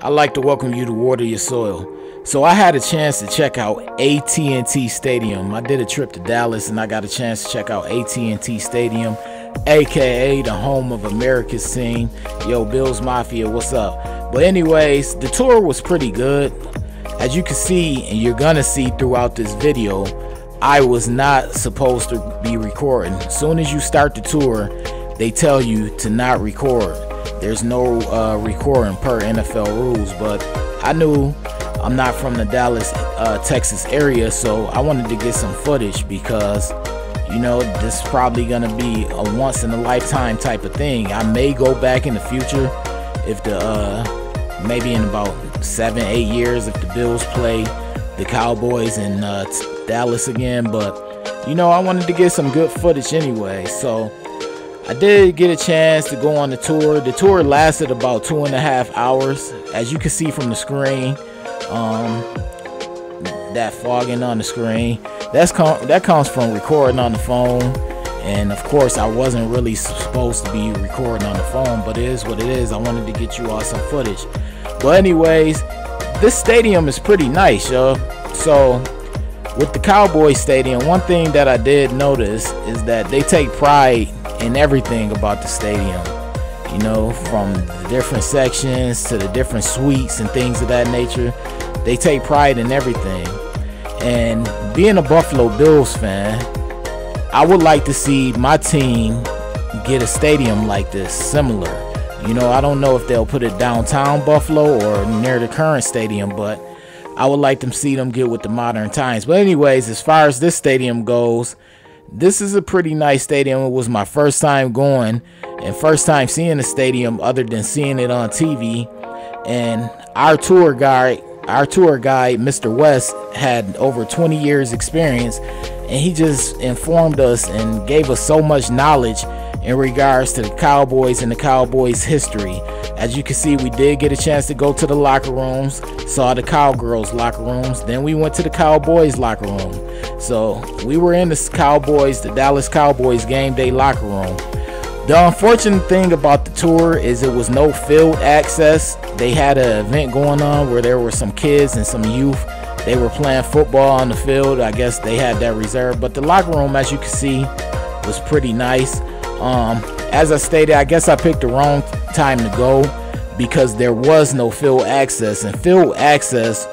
I'd like to welcome you to Water Your Soil. So I had a chance to check out AT&T Stadium. I did a trip to Dallas and I got a chance to check out AT&T Stadium, aka the home of America's team. Yo, Bills Mafia, what's up? But anyways, the tour was pretty good. As you can see, and you're gonna see throughout this video, I was not supposed to be recording. As soon as you start the tour, they tell you to not record. There's no recording per NFL rules, but I knew I'm not from the Dallas, Texas area, so I wanted to get some footage because, you know, this is probably gonna be a once in a lifetime type of thing. I may go back in the future if the, maybe in about 7-8 years if the Bills play the Cowboys in Dallas again, but, you know, I wanted to get some good footage anyway, so I did get a chance to go on the tour. The tour lasted about 2.5 hours, as you can see from the screen. That fogging on the screen, that comes from recording on the phone, and of course I wasn't really supposed to be recording on the phone, but it is what it is. I wanted to get you all some footage. But anyways, this stadium is pretty nice, yo. So with the Cowboys stadium, one thing that I did notice is that they take pride and everything about the stadium, you know, from the different sections to the different suites and things of that nature. They take pride in everything. And being a Buffalo Bills fan, I would like to see my team get a stadium like this, similar. You know, I don't know if they'll put it downtown Buffalo or near the current stadium, but I would like to see them get with the modern times. But anyways, as far as this stadium goes, this is a pretty nice stadium. It was my first time going and first time seeing a stadium other than seeing it on TV. And our tour guide, Mr. West, had over 20 years experience, and he just informed us and gave us so much knowledge in regards to the Cowboys and the Cowboys history. As you can see, we did get a chance to go to the locker rooms, saw the Cowgirls locker rooms, then we went to the Cowboys locker room. So we were in the Dallas Cowboys game day locker room. The unfortunate thing about the tour is it was no field access. They had an event going on where there were some kids and some youth. They were playing football on the field. I guess they had that reserved, but the locker room, as you can see, was pretty nice. As I stated, I guess I picked the wrong time to go because there was no field access, and field access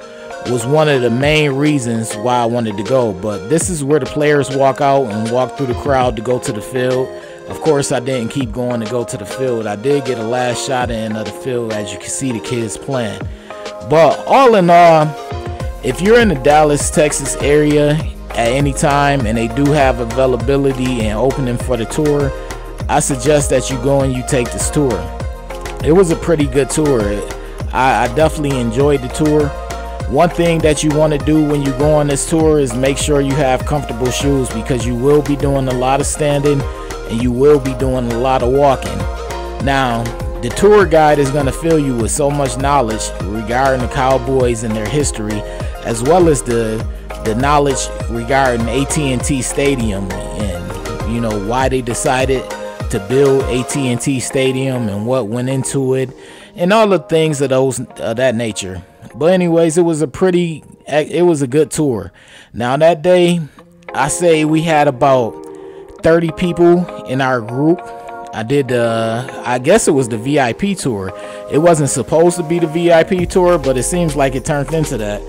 was one of the main reasons why I wanted to go. But this is where the players walk out and walk through the crowd to go to the field. Of course, I didn't keep going to go to the field. I did get a last shot in of the field, as you can see the kids playing. But all in all, if you're in the Dallas, Texas area at any time and they do have availability and opening for the tour, I suggest that you go and you take this tour. It was a pretty good tour. I definitely enjoyed the tour. One thing that you want to do when you go on this tour is make sure you have comfortable shoes, because you will be doing a lot of standing and you will be doing a lot of walking. Now, the tour guide is going to fill you with so much knowledge regarding the Cowboys and their history, as well as the knowledge regarding AT&T Stadium and, you know, why they decided to build AT&T Stadium and what went into it and all the things of those that nature. But anyways, it was a good tour. Now that day, I say we had about 30 people in our group. I did I guess it was the VIP tour. It wasn't supposed to be the VIP tour, but it seems like it turned into that.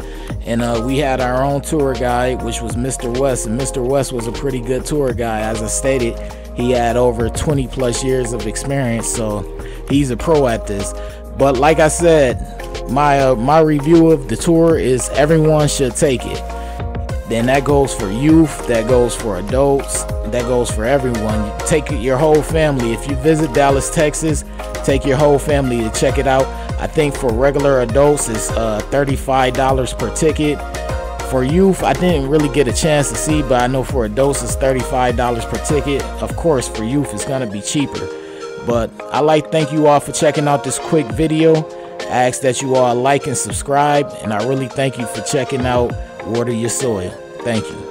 And we had our own tour guide, which was Mr. West, and Mr. West was a pretty good tour guy. As I stated, he had over 20 plus years of experience, so he's a pro at this. But like I said, my review of the tour is everyone should take it. Then that goes for youth, that goes for adults, that goes for everyone. Take your whole family. If you visit Dallas, Texas, take your whole family to check it out. I think for regular adults it's $35 per ticket. For youth, I didn't really get a chance to see, but I know for adults it's $35 per ticket. Of course, for youth it's gonna be cheaper. But I thank you all for checking out this quick video. I ask that you all like and subscribe, and I really thank you for checking out Water Your Soil. Thank you.